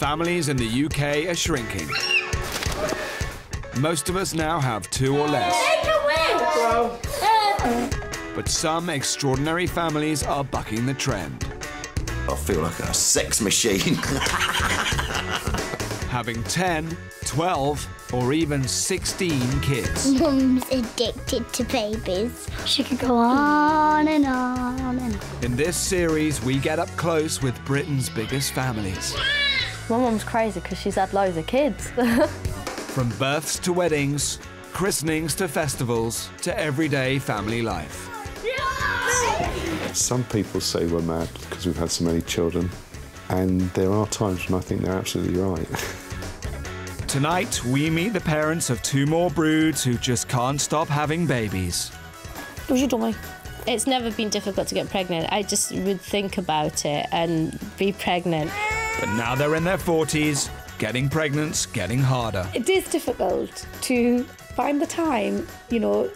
Families in the UK are shrinking. Most of us now have two or less. But some extraordinary families are bucking the trend. I feel like a sex machine. Having 10, 12, or even 16 kids. Mum's addicted to babies. She could go on and on and on. In this series, we get up close with Britain's biggest families. My mum's crazy because she's had loads of kids. From births to weddings, christenings to festivals, to everyday family life. Some people say we're mad because we've had so many children, and there are times when I think they're absolutely right. Tonight, we meet the parents of two more broods who just can't stop having babies. What was your dummy? It's never been difficult to get pregnant. I just would think about it and be pregnant. But now they're in their 40s, getting pregnant's getting harder. It is difficult to find the time, you know,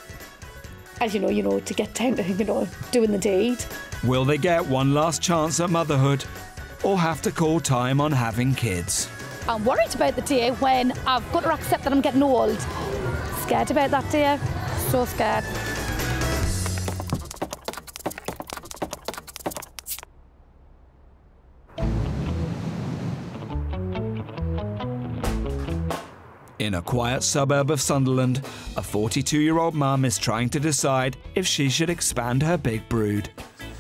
as you know, to get down to, you know, doing the deed. Will they get one last chance at motherhood or have to call time on having kids? I'm worried about the day when I've got to accept that I'm getting old. Scared about that day. So scared. In a quiet suburb of Sunderland, a 42-year-old mum is trying to decide if she should expand her big brood.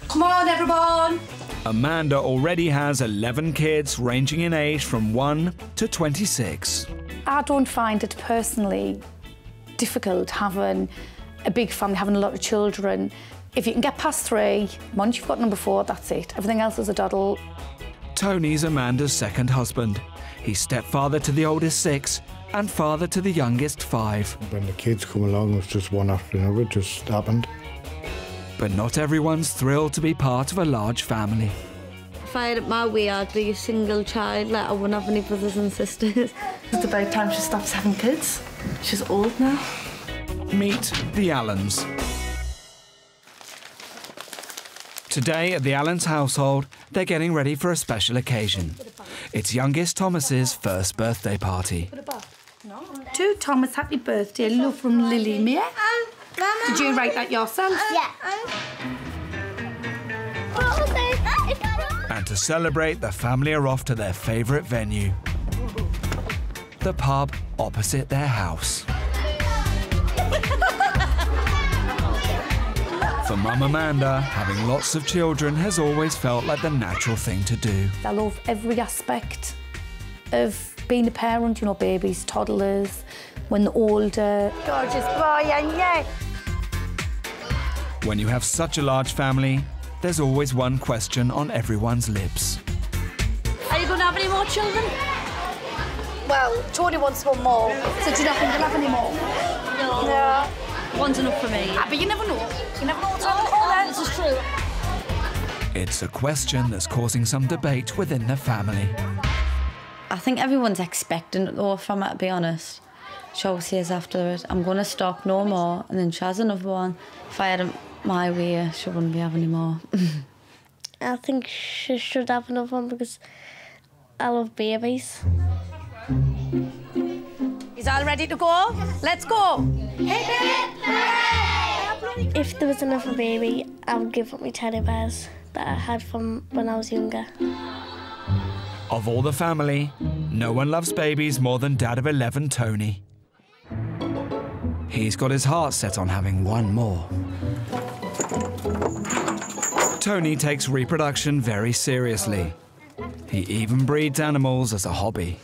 Come on, everyone! Amanda already has 11 kids, ranging in age from 1 to 26. I don't find it personally difficult having a big family, having a lot of children. If you can get past 3, once you've got number 4, that's it. Everything else is a doddle. Tony's Amanda's second husband. He's stepfather to the oldest 6, and father to the youngest 5. When the kids come along, it's just one after another, it just happened. But not everyone's thrilled to be part of a large family. If I had it my way, I'd be a single child, like I wouldn't have any brothers and sisters. It's about time she stops having kids. She's old now. Meet the Allens. Today, at the Allens household, they're getting ready for a special occasion. It's youngest Thomas's first birthday party. To Thomas, happy birthday, love from Lily Mia. Did you write that yourself? Yeah. And to celebrate, the family are off to their favourite venue, the pub opposite their house. For Mum Amanda, having lots of children has always felt like the natural thing to do. I love every aspect of being a parent, you know, babies, toddlers, when they're older. Gorgeous boy, and yeah. When you have such a large family, there's always one question on everyone's lips. Are you going to have any more children? Well, Tony wants one more, so do you not think you'll have any more? No. No. One's enough for me. Ah, but you never know. You never know what's on the corner. This is true. It's a question that's causing some debate within the family. I think everyone's expecting it, though, if I'm to be honest. She always says afterwards, I'm going to stop, no more, and then she has another one. If I had it my way, she wouldn't be having any more. I think she should have another one because I love babies. Is all ready to go? Let's go. If there was another baby, I would give up my teddy bears that I had from when I was younger. Of all the family, no one loves babies more than dad of 11, Tony. He's got his heart set on having one more. Tony takes reproduction very seriously. He even breeds animals as a hobby.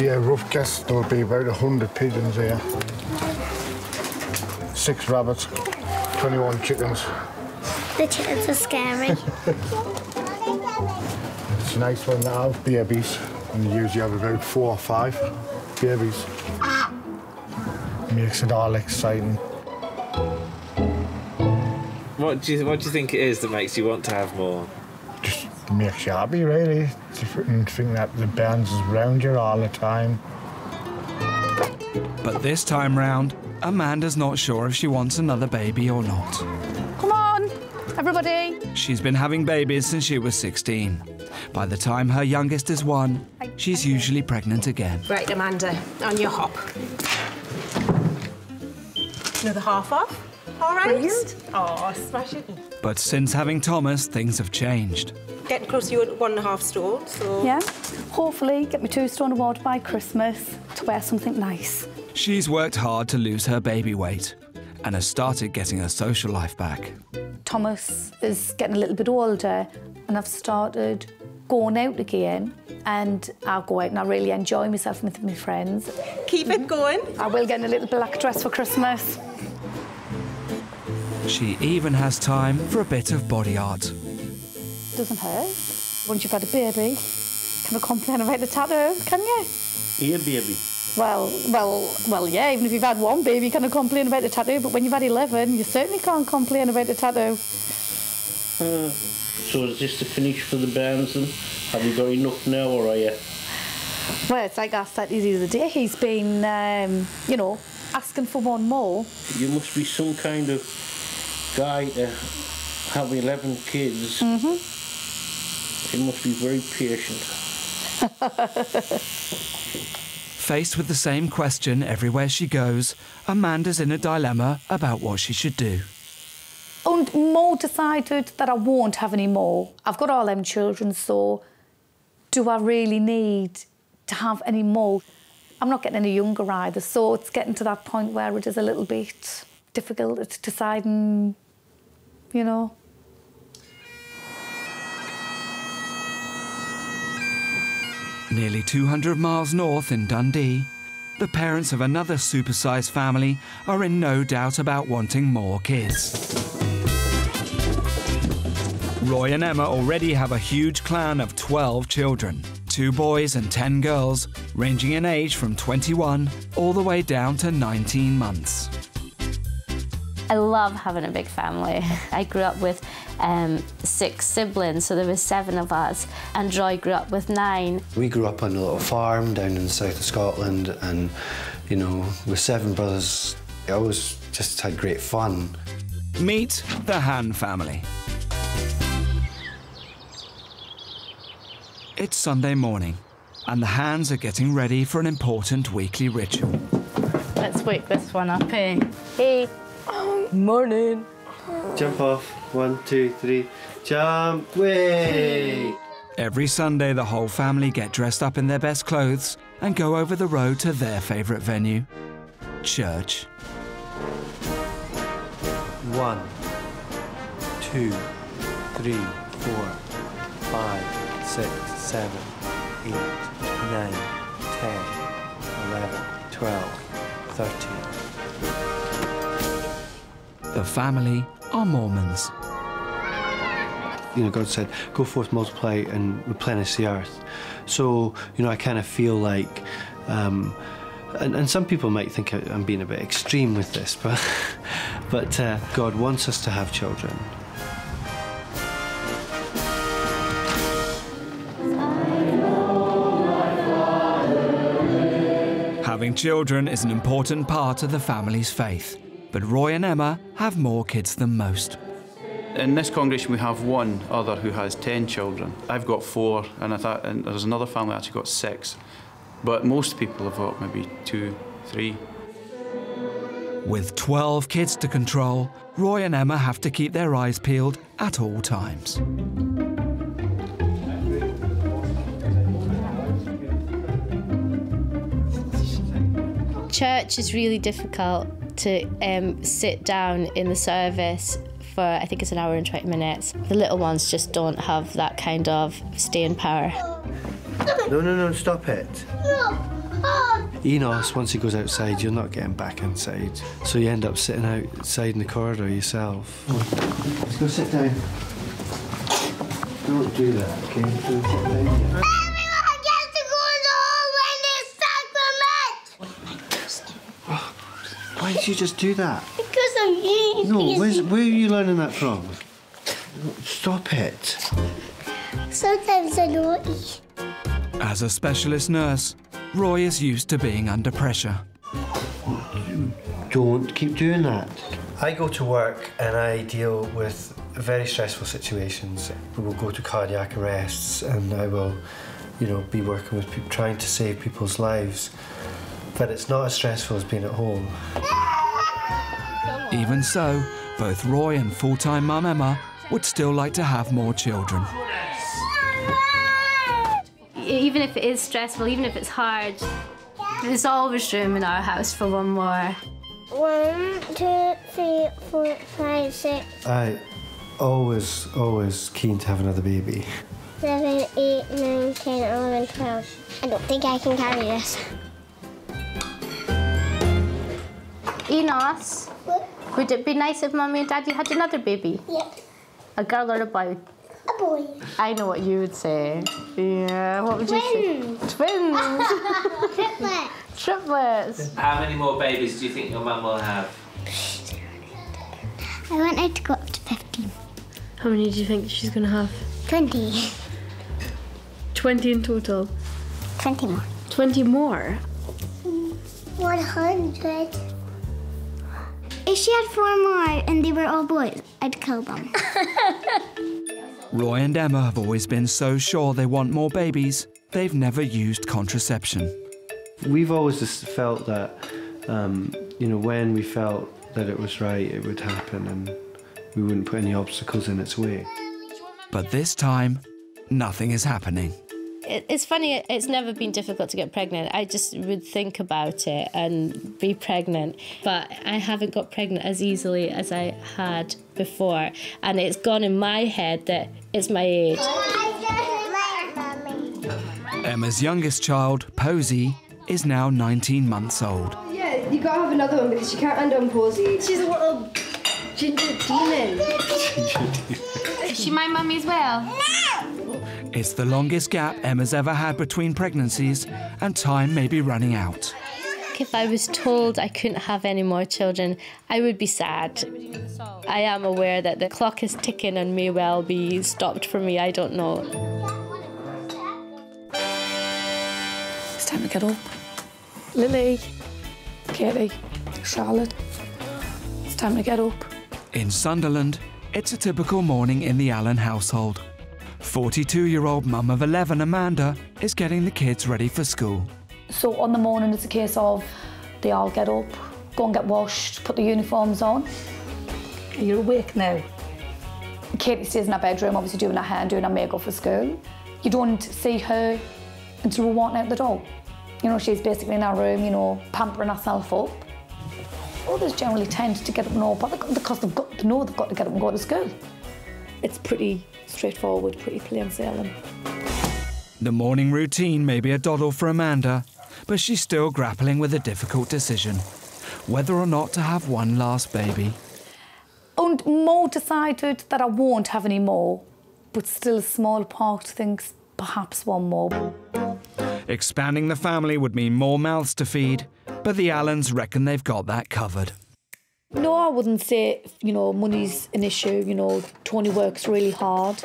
Yeah, rough guess, there'll be about 100 pigeons here, 6 rabbits, 21 chickens. The chickens are scary. It's nice when they have babies, and you usually have about 4 or 5 babies. Makes it all exciting. What do you think it is that makes you want to have more? Makes you happy, really. You think that the bands is round you all the time. But this time round, Amanda's not sure if she wants another baby or not. Come on, everybody. She's been having babies since she was 16. By the time her youngest is 1, she's usually pregnant again. Right, Amanda, on your hop. Another half off. All right. Brilliant. Oh, smash it. But since having Thomas, things have changed. Getting close to your 1.5 stone, so... Yeah. Hopefully get me 2 stone award by Christmas to wear something nice. She's worked hard to lose her baby weight and has started getting her social life back. Thomas is getting a little bit older and I've started going out again, and I'll go out and I really enjoy myself with my friends. Keep it going. I will get in a little black dress for Christmas. She even has time for a bit of body art. Doesn't hurt. Once you've had a baby, can I complain about the tattoo, can you? Here, baby. Well, yeah, even if you've had 1 baby, you can't complain about the tattoo, but when you've had 11, you certainly can't complain about the tattoo. So is this the finish for the bands then? Have you got enough now, or are you...? Well, it's like I said the other day, he's been, you know, asking for 1 more. You must be some kind of guy to have 11 kids. Mm-hmm. You must be very patient. Faced with the same question everywhere she goes, Amanda's in a dilemma about what she should do. And more decided that I won't have any more. I've got all them children, so do I really need to have any more? I'm not getting any younger either, so it's getting to that point where it is a little bit difficult. It's deciding, you know. Nearly 200 miles north in Dundee, the parents of another supersized family are in no doubt about wanting more kids. Roy and Emma already have a huge clan of 12 children, 2 boys and 10 girls, ranging in age from 21 all the way down to 19 months. I love having a big family. I grew up with 6 siblings, so there were 7 of us, and Roy grew up with 9. We grew up on a little farm down in the south of Scotland, and, you know, with 7 brothers, I always just had great fun. Meet the Hann family. It's Sunday morning, and the Hanns are getting ready for an important weekly ritual. Let's wake this one up, eh? Hey. Morning. Jump off. 1, 2, 3. Jump. Way. Every Sunday, the whole family get dressed up in their best clothes and go over the road to their favourite venue, church. 1, 2, 3, 4, 5, 6, 7, 8, 9, 10, 11, 12, 13. The family are Mormons. You know, God said, go forth, multiply and replenish the earth. So, you know, I kind of feel like, and some people might think I'm being a bit extreme with this, but, God wants us to have children. Having children is an important part of the family's faith. But Roy and Emma have more kids than most. In this congregation, we have 1 other who has 10 children. I've got 4, and there's another family that's got 6. But most people have got maybe 2, 3. With 12 kids to control, Roy and Emma have to keep their eyes peeled at all times. Church is really difficult to sit down in the service for, I think it's 1 hour and 20 minutes. The little ones just don't have that kind of staying power. No, no, no, stop it. Enos, once he goes outside, you're not getting back inside. So you end up sitting outside in the corridor yourself. Let's go sit down. Don't do that, OK? Don't sit down yet. Why did you just do that? Because I'm eating. No, where are you learning that from? Stop it. Sometimes I don't eat. As a specialist nurse, Roy is used to being under pressure. Don't keep doing that. I go to work and I deal with very stressful situations. We will go to cardiac arrests, and I will, you know, be working with people, trying to save people's lives. But it's not as stressful as being at home. Even so, both Roy and full-time mum Emma would still like to have more children. Even if it is stressful, even if it's hard, there's always room in our house for one more. 1, 2, 3, 4, 5, 6. I always keen to have another baby. 7, 8, 9, 10, 11, 12. I don't think I can carry this. Enos, what? Would it be nice if Mummy and Daddy had another baby? Yep. A girl or a boy? A boy. I know what you would say. Yeah, what would you say? Twins! Triplets. Triplets. How many more babies do you think your mum will have? I want her to go up to 15. How many do you think she's going to have? 20. 20 in total? 20 more. 20 more? 100. If she had 4 more and they were all boys, I'd kill them. Roy and Emma have always been so sure they want more babies, they've never used contraception. We've always just felt that, you know, when we felt that it was right, it would happen and we wouldn't put any obstacles in its way. But this time, nothing is happening. It's funny, it's never been difficult to get pregnant. I just would think about it and be pregnant. But I haven't got pregnant as easily as I had before. And it's gone in my head that it's my age. Emma's youngest child, Posy, is now 19 months old. Yeah, you gotta have another one because you can't end on Posy. She's a little ginger demon. Is she my mummy as well? No! It's the longest gap Emma's ever had between pregnancies, and time may be running out. If I was told I couldn't have any more children, I would be sad. I am aware that the clock is ticking and may well be stopped for me, I don't know. It's time to get up. Lily, Katie, Charlotte, it's time to get up. In Sunderland, it's a typical morning in the Allen household. 42-year-old mum of 11, Amanda, is getting the kids ready for school. So on the morning, it's a case of they all get up, go and get washed, put the uniforms on. You're awake now. Katie stays in her bedroom, obviously doing her hair and doing her makeup for school. You don't see her until we're walking out the door. You know, she's basically in her room, you know, pampering herself up. Others generally tend to get up and all, but because they've got to know they've got to get up and go to school. It's pretty straightforward, pretty plain sailing. The morning routine may be a doddle for Amanda, but she's still grappling with a difficult decision, whether or not to have one last baby. And more decided that I won't have any more, but still a small part thinks perhaps one more. Expanding the family would mean more mouths to feed, but the Allens reckon they've got that covered. No, I wouldn't say, you know, money's an issue, you know, Tony works really hard.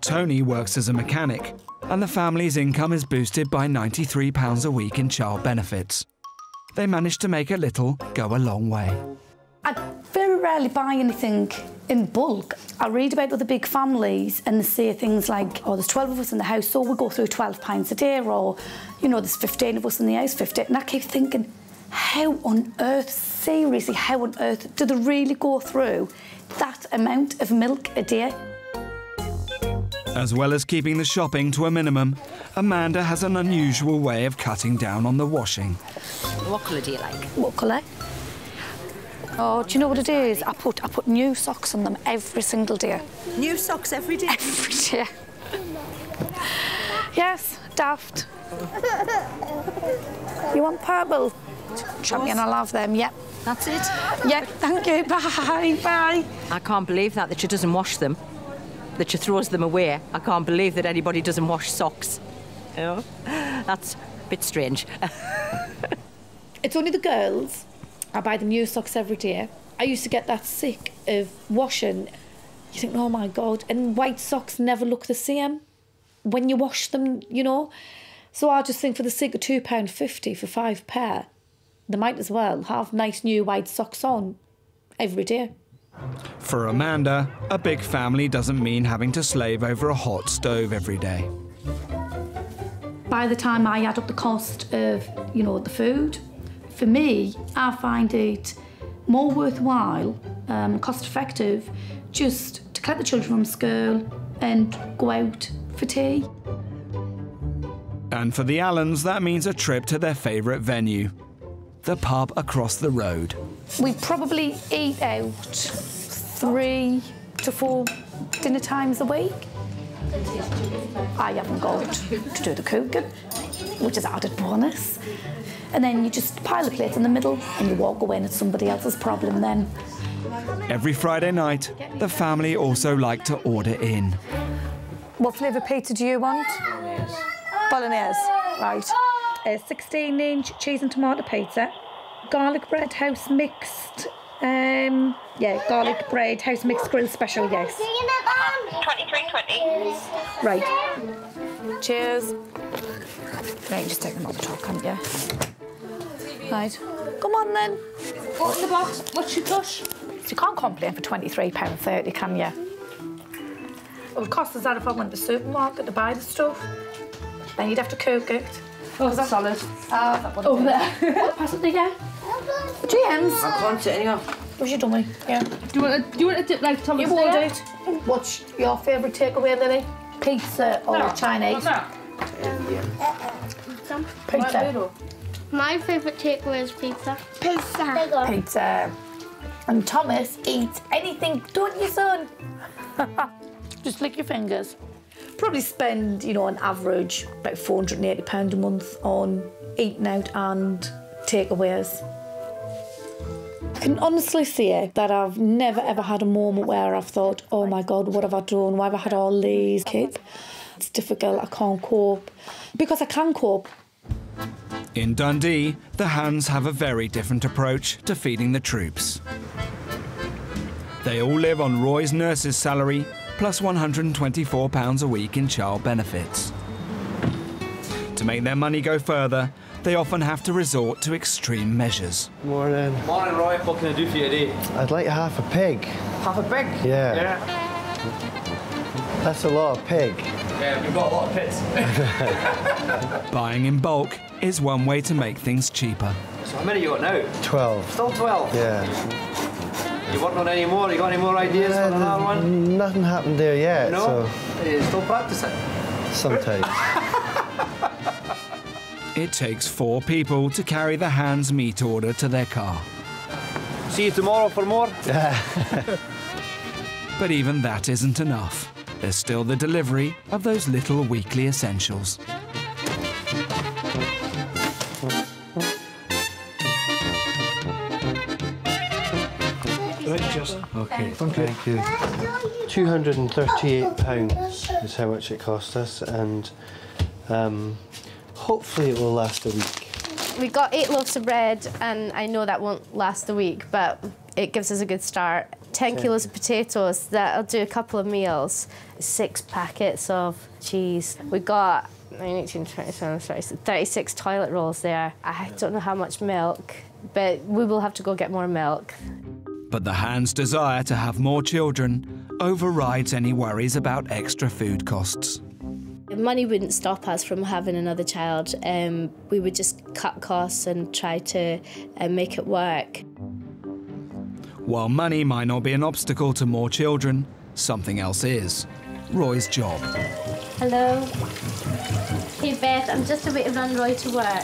Tony works as a mechanic, and the family's income is boosted by £93 a week in child benefits. They manage to make a little go a long way. I very rarely buy anything in bulk. I read about other big families and they say things like, oh, there's 12 of us in the house, so we go through 12 pints a day, or, you know, there's 15 of us in the house, 15, and I keep thinking, how on earth, seriously, how on earth do they really go through that amount of milk a day? As well as keeping the shopping to a minimum, Amanda has an unusual way of cutting down on the washing. What colour do you like? What colour? Oh, do you know what it is? I put new socks on them every single day. New socks every day? Every day. Yes, daft. You want purple? Champion, I love them, yep. That's it? Yep, thank you, bye, bye. I can't believe that she doesn't wash them, that she throws them away. I can't believe that anybody doesn't wash socks. Oh, that's a bit strange. It's only the girls. I buy them new socks every day. I used to get that sick of washing. You think, oh my God, and white socks never look the same when you wash them, you know. So I just think for the sake of £2.50 for 5 pair, they might as well have nice new white socks on every day. For Amanda, a big family doesn't mean having to slave over a hot stove every day. By the time I add up the cost of, you know, the food, for me, I find it more worthwhile, cost-effective, just to collect the children from school and go out for tea. And for the Allens, that means a trip to their favourite venue, the pub across the road. We probably eat out 3 to 4 dinner times a week. I haven't got to do the cooking, which is added bonus. And then you just pile the plates in the middle and you walk away and it's somebody else's problem then. Every Friday night, the family also like to order in. What flavour pizza do you want? Bolognese. Bolognese, right. A 16-inch cheese and tomato pizza, garlic bread house mixed, garlic bread house mixed grill special, yes. 23.20. Right. Cheers. Right, just take them off the top, can't you? Right. Come on then. What's the box? What's your push? You can't complain for £23.30, can you? It would cost us that if I went to the supermarket to buy the stuff. Then you'd have to cook it. Oh, that's solid. Over there. Pass it there. GMs. I can't sit anymore. Where's your dummy? Yeah. Do you want a dip like Thomas? You want it. What's your favourite takeaway, Lily? Pizza or Chinese? Pizza. My favourite takeaway is pizza. Pizza. Pizza. And Thomas eats anything, don't you, son? Just lick your fingers. Probably spend, you know, on average about £480 a month on eating out and takeaways. I can honestly say that I've never ever had a moment where I've thought, oh my God, what have I done? Why have I had all these kids? It's difficult, I can't cope. Because I can cope. In Dundee, the Hanns have a very different approach to feeding the troops. They all live on Roy's nurse's salary, plus £124 a week in child benefits. To make their money go further, they often have to resort to extreme measures. Morning. Morning, Roy. What can I do for you today? I'd like half a pig. Half a pig? Yeah. That's a lot of pig. Yeah, we've got a lot of pits. Buying in bulk is one way to make things cheaper. So how many you got now? 12. Still 12? Yeah. You weren't on any more? You got any more ideas on another one? Nothing happened there yet, no? So... You're still practising? Sometimes. It takes 4 people to carry the Hanns' meat order to their car. See you tomorrow for more? Yeah. But even that isn't enough. There's still the delivery of those little weekly essentials. Okay, thank you. £238 is how much it cost us, and hopefully it will last a week. We got 8 loaves of bread, and I know that won't last a week, but it gives us a good start. 10 kilos of potatoes, that'll do a couple of meals. 6 packets of cheese. We got 19, 27, 36 toilet rolls there. I don't know how much milk, but we will have to go get more milk. But the Hanns' desire to have more children overrides any worries about extra food costs. Money wouldn't stop us from having another child. We would just cut costs and try to make it work. While money might not be an obstacle to more children, something else is. Roy's job. Hello. Hey, Beth, I'm just a bit of run Roy to work.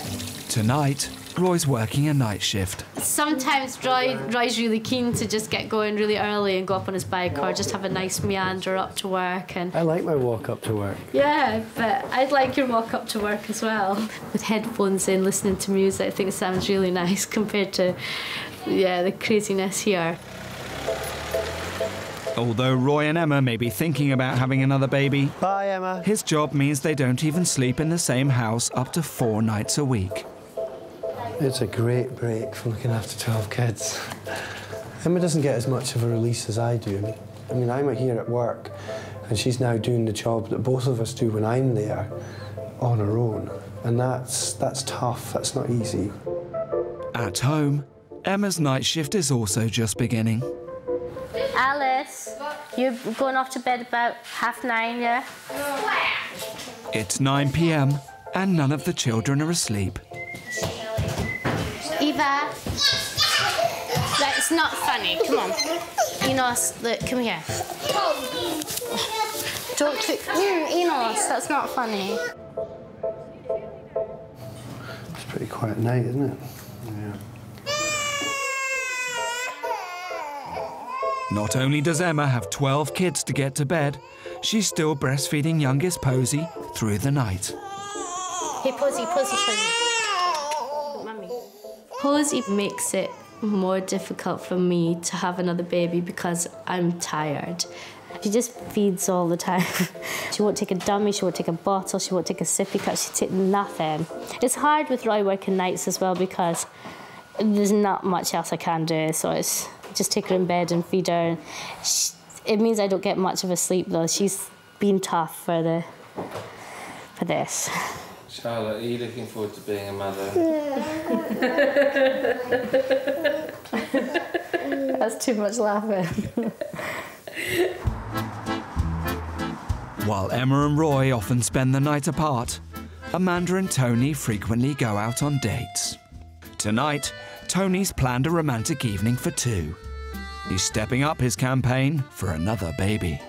Tonight, Roy's working a night shift. Sometimes Roy's really keen to just get going really early and go up on his bike or just have a nice meander up to work. And I like my walk up to work. Yeah, but I'd like your walk up to work as well. With headphones in, listening to music, I think it sounds really nice compared to, yeah, the craziness here. Although Roy and Emma may be thinking about having another baby, bye, Emma. His job means they don't even sleep in the same house up to 4 nights a week. It's a great break from looking after 12 kids. Emma doesn't get as much of a release as I do. I mean, I'm here at work, and she's now doing the job that both of us do when I'm there, on her own. And that's tough, that's not easy. At home, Emma's night shift is also just beginning. Alice, you're going off to bed about 9:30, yeah? It's 9 p.m. and none of the children are asleep. Eva. That's not funny, come on. Enos, look, come here. Don't kick. Enos, that's not funny. It's a pretty quiet night, isn't it? Yeah. Not only does Emma have 12 kids to get to bed, she's still breastfeeding youngest Posy through the night. Hey, Posy, Posy, Posy. Mummy. Posy makes it more difficult for me to have another baby because I'm tired. She just feeds all the time. She won't take a dummy, she won't take a bottle, she won't take a sippy cup, she'll take nothing. It's hard with Roy working nights as well because there's not much else I can do, so it's just take her in bed and feed her. It means I don't get much of a sleep, though. She's been tough for this. Charlotte, are you looking forward to being a mother? That's too much laughing. While Emma and Roy often spend the night apart, Amanda and Tony frequently go out on dates. Tonight, Tony's planned a romantic evening for two. He's stepping up his campaign for another baby.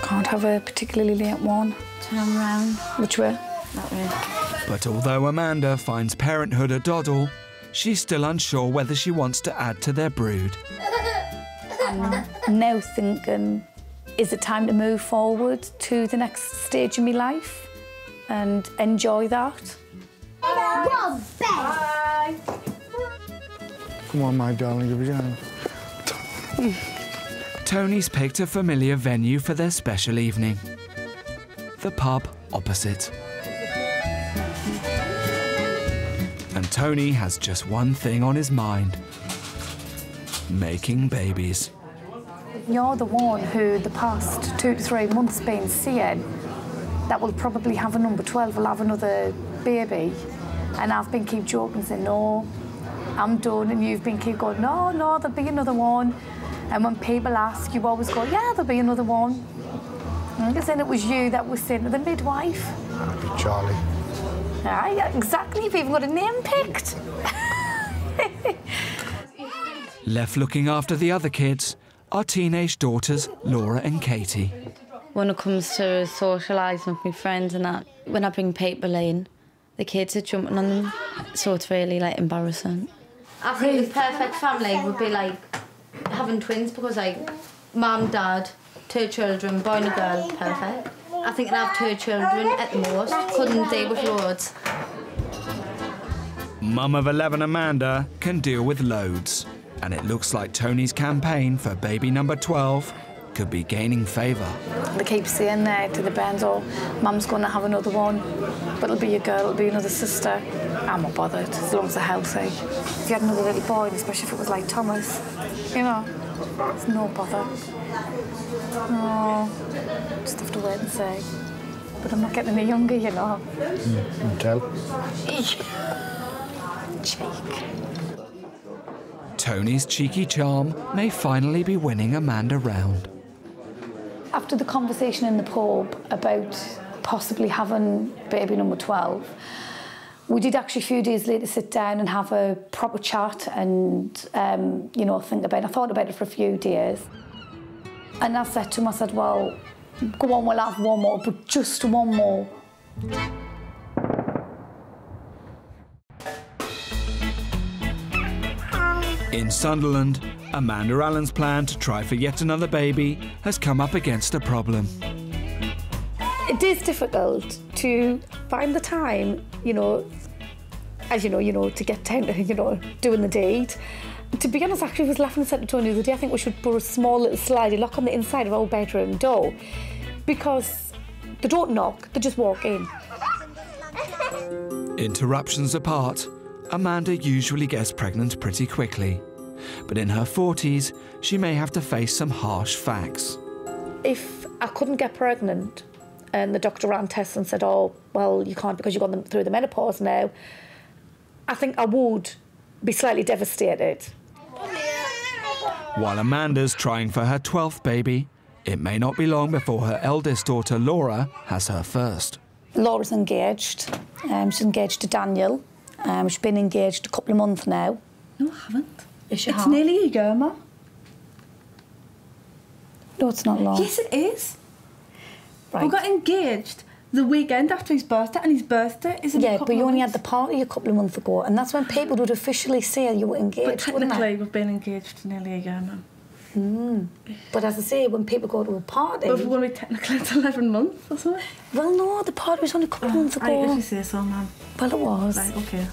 Can't have a particularly late one. Turn round. Which way? That way. But although Amanda finds parenthood a doddle, she's still unsure whether she wants to add to their brood. I'm now thinking, is it time to move forward to the next stage of my life and enjoy that? Hello. Bye. Come on, my darling, you'll be down. Tony's picked a familiar venue for their special evening. The pub opposite. And Tony has just one thing on his mind. Making babies. You're the one who the past 2 to 3 months been seeing that will probably have a number 12, will have another baby. And I've been keep joking, saying, no, I'm done, and you've been keep going, no, no, there'll be another one. And when people ask, you always go, yeah, there'll be another one. Because then it was you that was saying to the midwife. That'd be Charlie. Aye, exactly, you've even got a name picked. Left looking after the other kids are teenage daughters Laura and Katie. When it comes to socialising with my friends and that, when I bring people in, the kids are jumping on them, so it's really, like, embarrassing. I think the perfect family would be, like, having twins because, like, mum, dad, two children, boy and a girl, perfect. I think I'd have two children at the most. Couldn't deal with loads. Mum of 11, Amanda, can deal with loads. And it looks like Tony's campaign for baby number 12 could be gaining favour. They keep saying there to the bands, oh, mum's going to have another one, but it'll be a girl, it'll be another sister. I'm not bothered, as long as they're healthy. If you had another little boy, especially if it was like Thomas, you know, it's no bother. No, just have to wait and see. But I'm not getting any younger, you know. Mm, tell. Cheek. Tony's cheeky charm may finally be winning Amanda round. After the conversation in the pub about possibly having baby number 12, we did actually a few days later sit down and have a proper chat and, you know, think about it. I thought about it for a few days. And I said to him, I said, well, go on, we'll have one more, but just one more. In Sunderland, Amanda Allen's plan to try for yet another baby has come up against a problem. It is difficult to find the time, you know, as you know, to get down to, you know, doing the date. To be honest, actually, I was laughing and said to Tony the other day, I think we should put a small little slidey lock on the inside of our bedroom door because they don't knock, they just walk in. Interruptions apart, Amanda usually gets pregnant pretty quickly. But in her 40s, she may have to face some harsh facts. If I couldn't get pregnant and the doctor ran tests and said, oh, well, you can't because you've gone through the menopause now, I think I would be slightly devastated. While Amanda's trying for her 12th baby, it may not be long before her eldest daughter, Laura, has her first. Laura's engaged. She's engaged to Daniel. She's been engaged a couple of months now. No, I haven't. Yes, you have. It's nearly a year, Ma. No, it's not long. Yes, it is. Right. We got engaged the weekend after his birthday, and his birthday is in a couple of months. Yeah, but you only had the party a couple of months ago, and that's when people would officially say you were engaged, but technically, we've been engaged for nearly a year now. Mm. But as I say, when people go to a party... But when we technically it's 11 months or something? Well, no, the party was only a couple of months ago. If you say so, ma'am. Well, it was. Right, OK.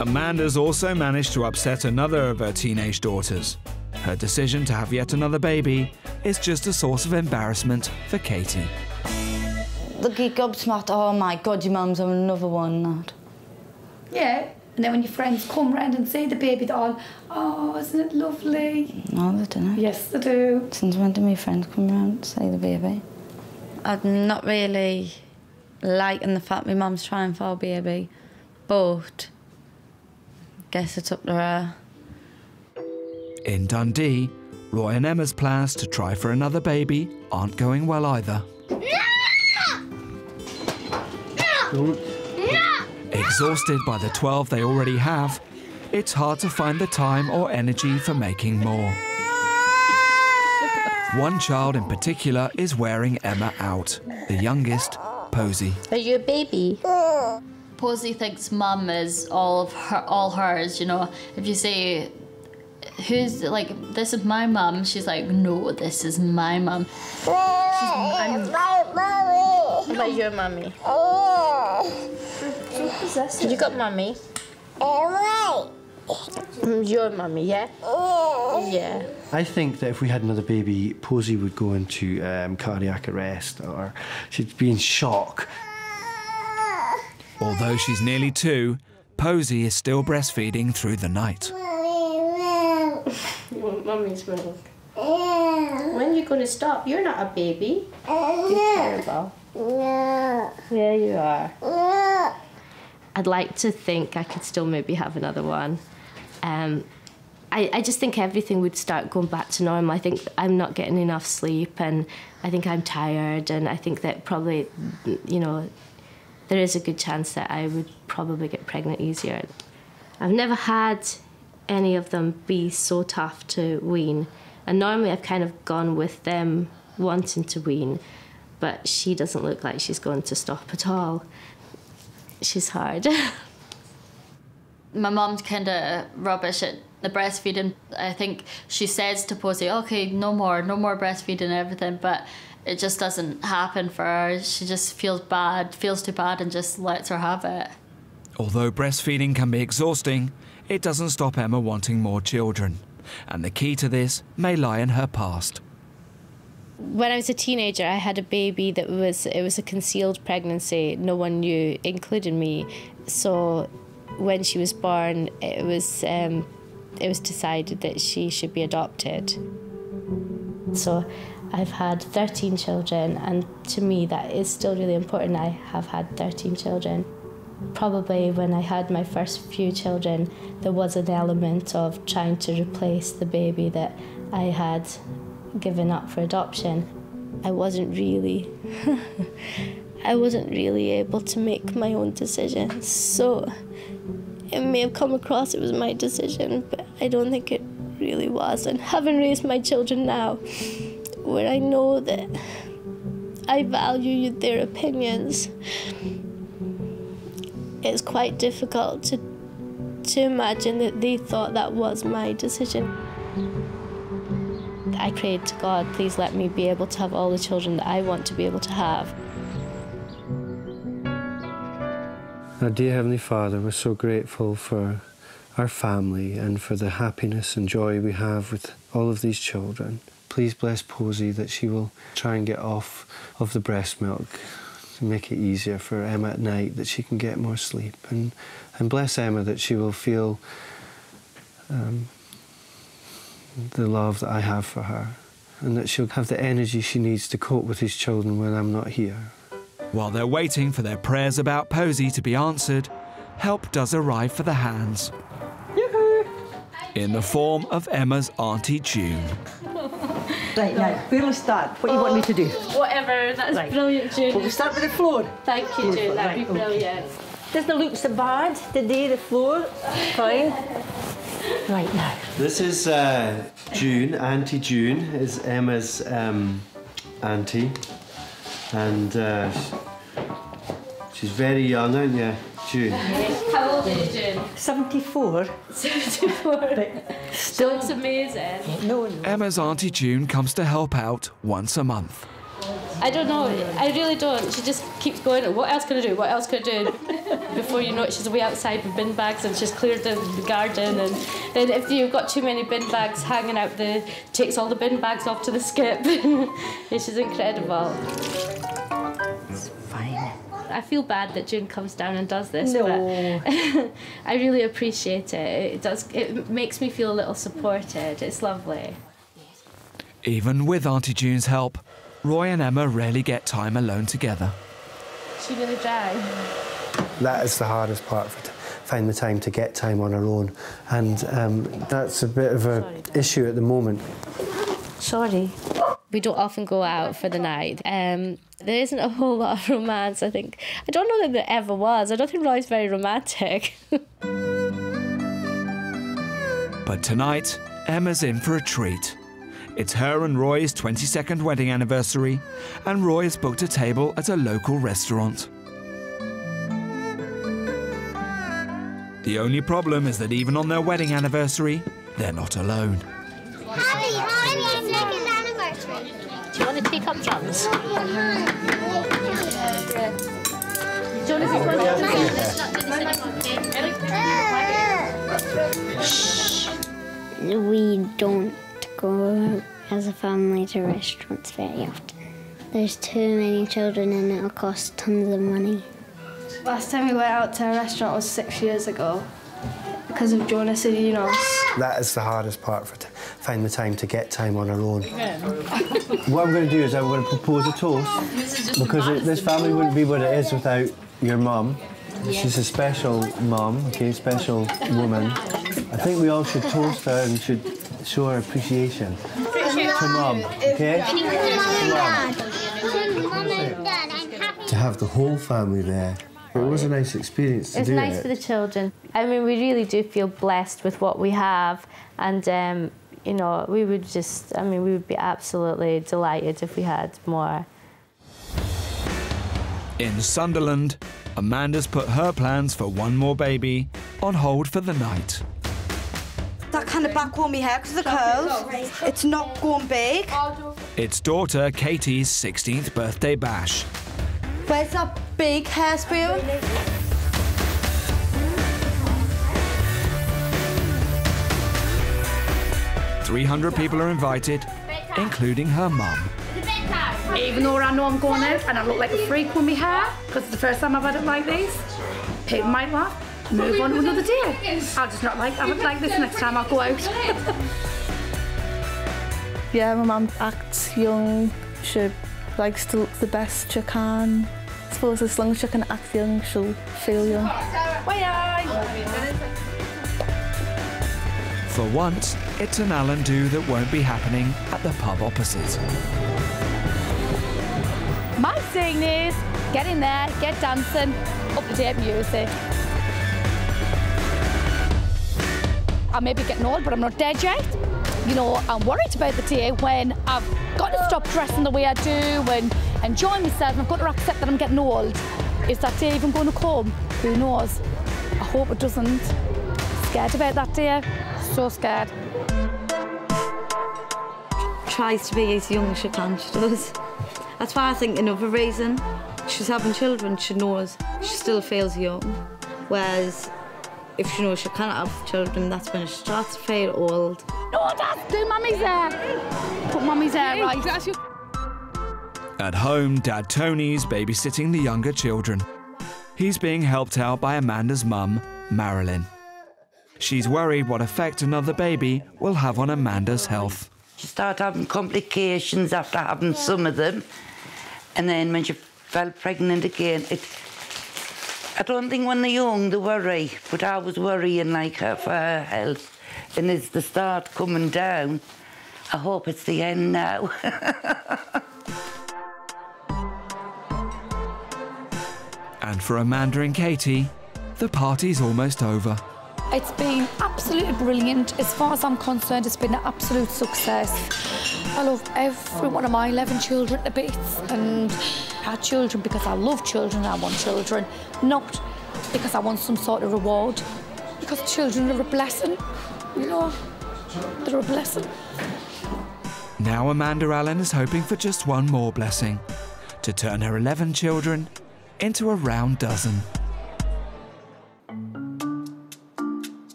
Amanda's also managed to upset another of her teenage daughters. Her decision to have yet another baby is just a source of embarrassment for Katie. Look, you gobsmacked, oh my God, your mum's on another one, lad. Yeah, and then when your friends come round and see the baby, they're all, oh, isn't it lovely? No, they don't. Yes, they do. Since when do my friends come round and see the baby? I'm not really liking the fact my mum's trying for a baby, but I guess it's up to her. In Dundee, Roy and Emma's plans to try for another baby aren't going well either. No! No! No! Exhausted by the 12 they already have, it's hard to find the time or energy for making more. One child in particular is wearing Emma out, the youngest, Posy. Are you a baby? Posy thinks mum is all hers, you know. If you say, who's, like, this is my mum, she's like, no, this is my mum. It's my mummy. About your mummy. So possessive. You got mummy. Your mummy, yeah? Yeah. I think that if we had another baby, Posy would go into cardiac arrest, or she'd be in shock. Although she's nearly 2, Posy is still breastfeeding through the night. You want mummy's milk. When are you going to stop? You're not a baby. You're terrible. Yeah, you are. I'd like to think I could still maybe have another one. I just think everything would start going back to normal. I think I'm not getting enough sleep, and I think I'm tired, and I think that probably, you know, there is a good chance that I would probably get pregnant easier. I've never had any of them be so tough to wean. And normally I've kind of gone with them wanting to wean, but she doesn't look like she's going to stop at all. She's hard. My mum's kind of rubbish at the breastfeeding. I think she says to Posy, OK, no more breastfeeding and everything, but it just doesn't happen for her. She just feels too bad and just lets her have it. Although breastfeeding can be exhausting, it doesn't stop Emma wanting more children, and the key to this may lie in her past. When I was a teenager, I had a baby that was a concealed pregnancy. No one knew, including me. So when she was born, it was decided that she should be adopted. So I've had 13 children, and to me that is still really important. I have had 13 children. Probably when I had my first few children, there was an element of trying to replace the baby that I had given up for adoption. I wasn't really able to make my own decisions, so it may have come across it was my decision, but I don't think it really was. And having raised my children now, where I know that I value their opinions, it's quite difficult to imagine that they thought that was my decision. I prayed to God, please let me be able to have all the children that I want to be able to have. Our dear Heavenly Father, we're so grateful for our family and for the happiness and joy we have with all of these children. Please bless Posy that she will try and get off of the breast milk. To make it easier for Emma at night, that she can get more sleep. And bless Emma that she will feel the love that I have for her, and that she'll have the energy she needs to cope with these children when I'm not here. While they're waiting for their prayers about Posy to be answered, help does arrive for the Hanns. Yoo-hoo! in the form of Emma's Auntie June. Right, now, where will we start? What do you want me to do? Whatever, that's right. Brilliant, June. Well, we'll start with the floor. Thank you, June, that'd be brilliant. Doesn't it look so bad today, the floor? Fine. Right, now. This is June, Auntie June, is Emma's auntie. And she's very young, aren't you, June? How old is June? 74. 74. But still, it's amazing. No, no. Emma's Auntie June comes to help out once a month. I don't know, I really don't. She just keeps going, what else can I do, what else can I do? Before you know it, she's away outside with bin bags and she's cleared the garden. And then if you've got too many bin bags hanging out there, takes all the bin bags off to the skip. She's incredible. It's fine. I feel bad that June comes down and does this, but I really appreciate it. It makes me feel a little supported. It's lovely. Even with Auntie June's help, Roy and Emma rarely get time alone together. She really drives. That is the hardest part, find the time to get time on her own. And that's a bit of an issue at the moment. Sorry. We don't often go out for the night. There isn't a whole lot of romance, I think. I don't know that there ever was. I don't think Roy's very romantic. But tonight, Emma's in for a treat. It's her and Roy's 22nd wedding anniversary, and Roy has booked a table at a local restaurant. The only problem is that even on their wedding anniversary, they're not alone. Happy 22nd anniversary. Do you want to take up drums? We don't go as a family to restaurants very often. There's too many children and it'll cost tons of money. Last time we went out to a restaurant was 6 years ago because of Jonas and Enos. That is the hardest part, for find the time to get time on our own. Yeah. What I'm going to do is I'm going to propose a toast because this family wouldn't be what it is without your mum. She's a special mum, okay, special woman. I think we all should toast her and should show her appreciation to Mum, okay? To have the whole family there, it was a nice experience to do. It was nice for the children. I mean, we really do feel blessed with what we have, and you know, we would just, I mean, we would be absolutely delighted if we had more. In Sunderland, Amanda's put her plans for one more baby on hold for the night. That kind of back on my hair because of the curls. It's not going big. It's daughter Katie's 16th birthday bash. Where's that big hairspray? Really? 300 people are invited, including her mum. Even though I know I'm going out and I look like a freak with my hair, because it's the first time I've had it like this, people might laugh. Move on to another day. I'll just not like, I would like this next time I go out. Yeah, my mum acts young. She likes to look the best she can. I suppose as long as she can act young, she'll feel young. For once, it's an Allen do that won't be happening at the pub opposite. My thing is, get in there, get dancing, up the date music. I may be getting old, but I'm not dead yet. You know, I'm worried about the day when I've got to stop dressing the way I do and enjoy myself, and I've got to accept that I'm getting old. Is that day even going to come? Who knows? I hope it doesn't. Scared about that day. So scared. Tries to be as young as she can, she does. That's why I think another reason she's having children, she knows she still feels young, whereas if she knows she can't have children, that's when she starts to feel old. No, Dad, do Mummy's hair. Put Mummy's hair right. At home, Dad Tony's babysitting the younger children. He's being helped out by Amanda's mum, Marilyn. She's worried what effect another baby will have on Amanda's health. She started having complications after having some of them. And then when she fell pregnant again, I don't think when they're young they worry, but I was worrying like her for her health. and it's the start coming down. I hope it's the end now. And for Amanda and Katie, the party's almost over. It's been absolutely brilliant. As far as I'm concerned, it's been an absolute success. I love every one of my 11 children to bits, and our children because I love children, I want children, not because I want some sort of reward, because children are a blessing, you know, they're a blessing. Now Amanda Allen is hoping for just one more blessing, to turn her 11 children into a round dozen.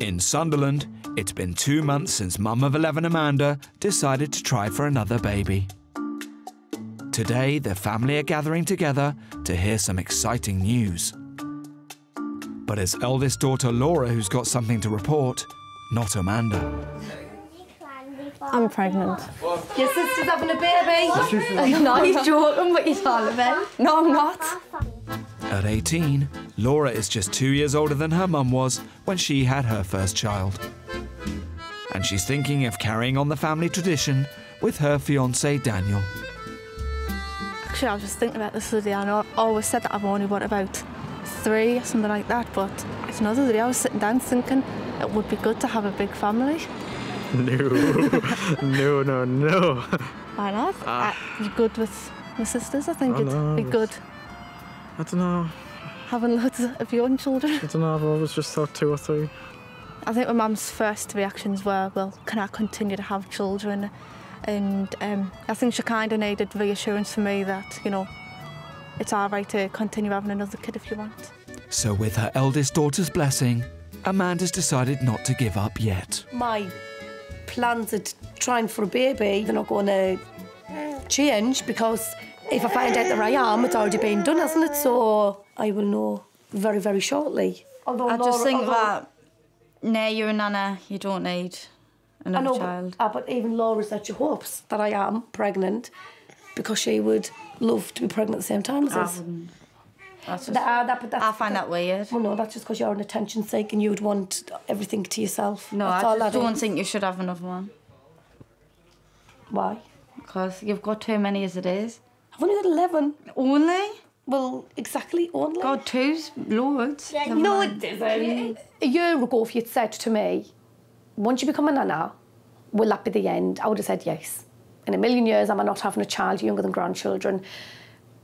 In Sunderland, it's been 2 months since mum of 11 Amanda decided to try for another baby. Today, the family are gathering together to hear some exciting news. But it's eldest daughter Laura who's got something to report, not Amanda. I'm pregnant. What? Your sister's having a baby. No, he's joking, but he's all of it. No, I'm not. At 18, Laura is just 2 years older than her mum was when she had her first child. And she's thinking of carrying on the family tradition with her fiancé, Daniel. Actually, I was just thinking about this the other day. I always said that I've only got about 3 or something like that, but it's another day I was sitting down thinking it would be good to have a big family. No, no, no, no. Why not? You're good with my sisters, I think it'd be good. I don't know. Having loads of young children. I don't know, I've always just thought 2 or 3. I think my mum's first reactions were, well, can I continue to have children? And I think she kind of needed reassurance for me that, you know, it's all right to continue having another kid if you want. So with her eldest daughter's blessing, Amanda's decided not to give up yet. My plans at trying for a baby, they're not going to change because if I find out that I am, it's already been done, hasn't it? So I will know very, very shortly. Although I just think that now you're a nana, you don't need another child. But even Laura said she hopes that I am pregnant because she would love to be pregnant at the same time as us. That's just, I find that weird. Well, no, that's just because you're an attention seeker and you'd want everything to yourself. No, that's I just don't think you should have another one. Why? Because you've got too many as it is. I've only got 11. Only? Well, exactly, only. God, 2's loads. Yeah, no, it isn't. A year ago, if you'd said to me, once you become a nana, will that be the end? I would have said yes. In a million years, am I not having a child younger than grandchildren?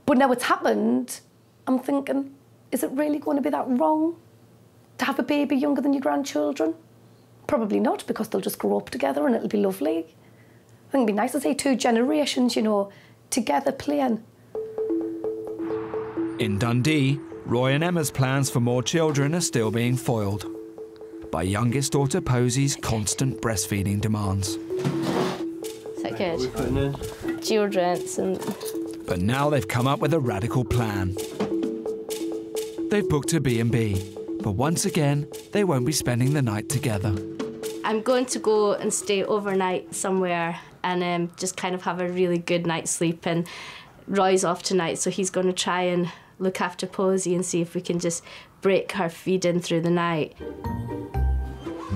But now it's happened, I'm thinking, is it really going to be that wrong to have a baby younger than your grandchildren? Probably not, because they'll just grow up together and it'll be lovely. I think it'd be nice to see 2 generations, you know, together playing. In Dundee, Roy and Emma's plans for more children are still being foiled by youngest daughter Posy's constant breastfeeding demands. Is that good? Deodorants and... But now they've come up with a radical plan. They've booked a B&B, but once again, they won't be spending the night together. I'm going to go and stay overnight somewhere and just kind of have a really good night's sleep. And Roy's off tonight, so he's going to try and look after Posy and see if we can just break her feeding through the night.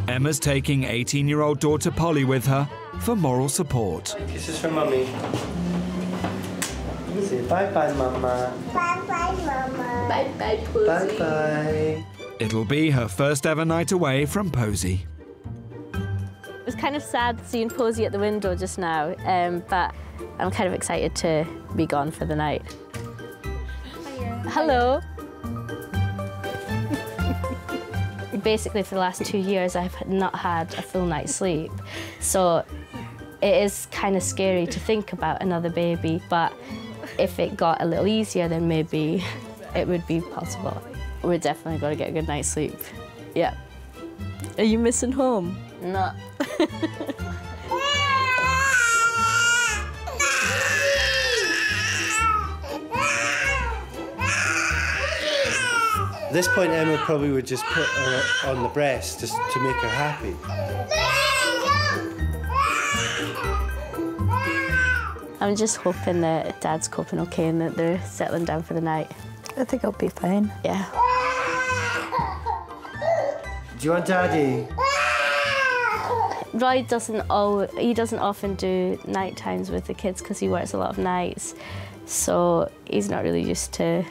Emma's taking 18-year-old daughter Polly with her for moral support. Kisses from Mummy. Say bye-bye, Mama. Bye-bye, Mama. Bye-bye, Posy. Bye-bye. It'll be her first ever night away from Posy. It was kind of sad seeing Posy at the window just now, but I'm kind of excited to be gone for the night. Hiya. Hello. Basically, for the last 2 years, I've not had a full night's sleep, so it is kind of scary to think about another baby, but if it got a little easier, then maybe it would be possible. We're definitely going to get a good night's sleep. Yeah. Are you missing home? No. At this point, Emma probably would just put her on the breast just to make her happy. I'm just hoping that Dad's coping okay and that they're settling down for the night. I think I'll be fine. Yeah. Do you want Daddy? Roy doesn't often do night times with the kids because he works a lot of nights, so he's not really used to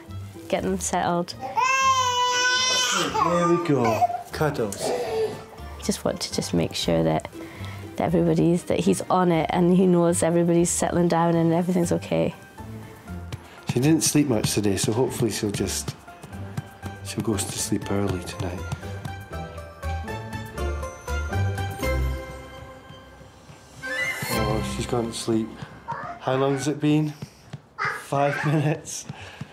getting them settled. There we go, cuddles. Just want to make sure that everybody's, that he's on it and he knows everybody's settling down and everything's okay. She didn't sleep much today, so hopefully she'll go to sleep early tonight. Oh, she's gone to sleep. How long's it been? 5 minutes.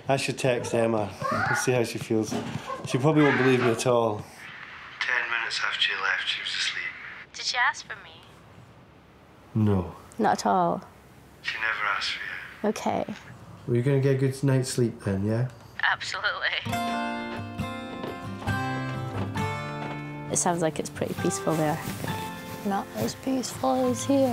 I should text Emma and see how she feels. She probably won't believe me at all. 10 minutes after you left, she was asleep. Did she ask for me? No. Not at all. She never asked for you. Okay. Well, you're going to get a good night's sleep then, yeah? Absolutely. It sounds like it's pretty peaceful there. Not as peaceful as here.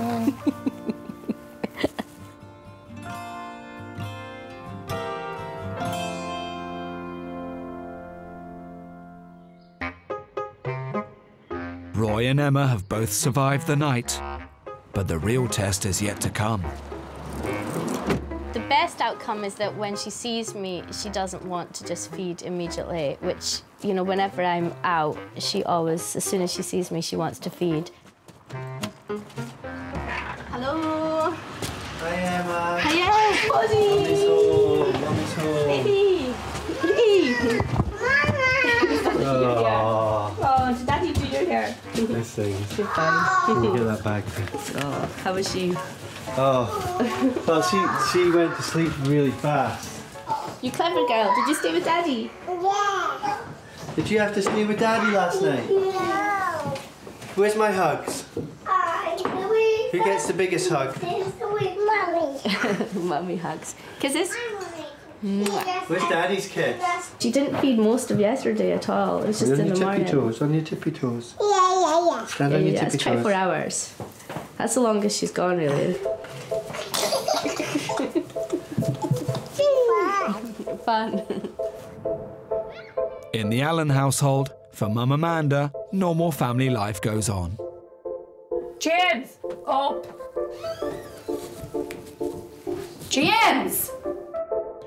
Roy and Emma have both survived the night, but the real test is yet to come. The best outcome is that when she sees me, she doesn't want to just feed immediately, which, you know, whenever I'm out, she always, as soon as she sees me, she wants to feed. Hello. Hi, Emma. Hiya, Posy. Mommy's home. Mommy's home. Baby. Oh, did Daddy do your hair? Nice things. Good fun. Get that bag. Oh, how was she? Oh, well, she went to sleep really fast. You clever girl. Did you stay with Daddy? Yeah. Did you have to stay with Daddy last night? No. Where's my hugs? Who gets the biggest hug? Mummy. Mummy hugs. Kisses? Where's Daddy's kiss? She didn't feed most of yesterday at all. It was just in the morning. On your tippy toes. Yeah. Stand on your tippy toes. It's 24 hours. That's the longest she's gone, really. Fun. In the Allen household, for Mum Amanda, normal family life goes on. James! Up! James!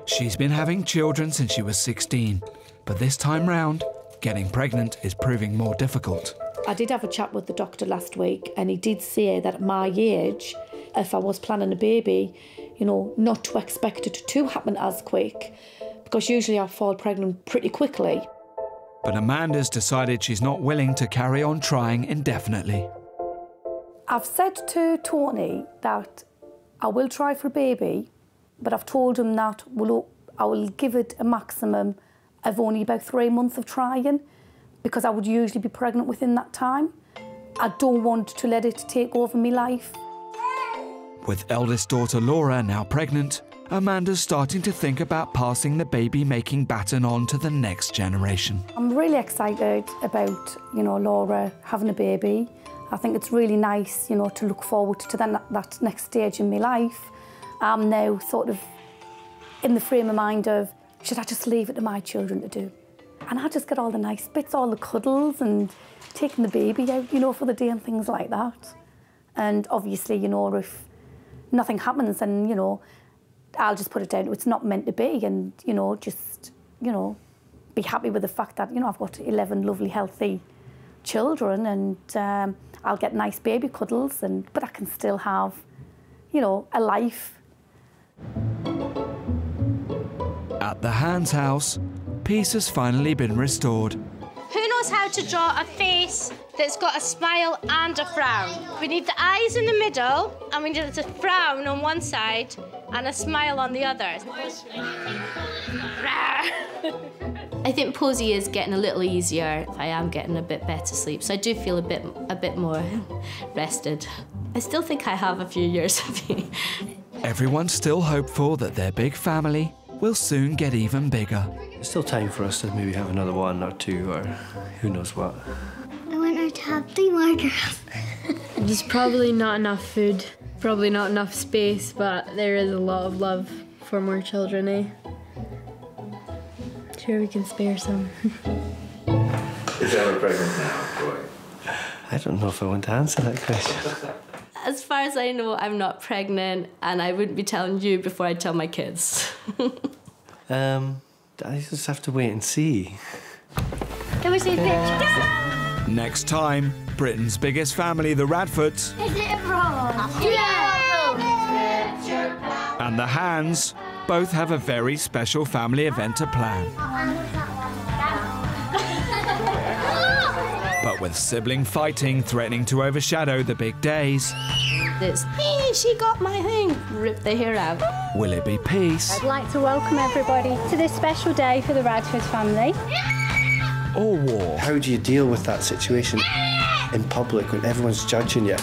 She's been having children since she was 16, but this time round, getting pregnant is proving more difficult. I did have a chat with the doctor last week, and he did say that at my age, if I was planning a baby, you know, not to expect it to happen as quick, because usually I fall pregnant pretty quickly. But Amanda's decided she's not willing to carry on trying indefinitely. I've said to Tony that I will try for a baby, but I've told him that I will give it a maximum of only about 3 months of trying, because I would usually be pregnant within that time. I don't want to let it take over my life. With eldest daughter Laura now pregnant, Amanda's starting to think about passing the baby-making baton on to the next generation. I'm really excited about, you know, Laura having a baby. I think it's really nice, you know, to look forward to that next stage in my life. I'm now sort of in the frame of mind of, should I just leave it to my children to do? And I just get all the nice bits, all the cuddles and taking the baby out, you know, for the day and things like that. And obviously, you know, if nothing happens, then, you know, I'll just put it down to it's not meant to be and, you know, just, you know, be happy with the fact that, you know, I've got 11 lovely, healthy children and I'll get nice baby cuddles, and but I can still have, you know, a life. At the Han's house, peace has finally been restored. Who knows how to draw a face that's got a smile and a frown? We need the eyes in the middle, and we need a frown on one side and a smile on the other. I think Posy is getting a little easier. I am getting a bit better sleep, so I do feel a bit more rested. I still think I have a few years of me. Everyone's still hopeful that their big family will soon get even bigger. It's still time for us to maybe have another one or two, or who knows what. I want her to have 3 more girls. There's probably not enough food, probably not enough space, but there is a lot of love for more children, eh? Sure, we can spare some. Is Emma pregnant now, Roy? I don't know if I want to answer that question. As far as I know, I'm not pregnant, and I wouldn't be telling you before I tell my kids. I just have to wait and see. Can we see the picture? Next time, Britain's biggest family, the Radfords. Is it a problem? Yeah! And the Hanns both have a very special family event to plan. But with sibling fighting threatening to overshadow the big days... It's, hey, she got my thing! Rip the hair out. Will it be peace? I'd like to welcome everybody to this special day for the Radford family. Or war. How do you deal with that situation in public when everyone's judging you?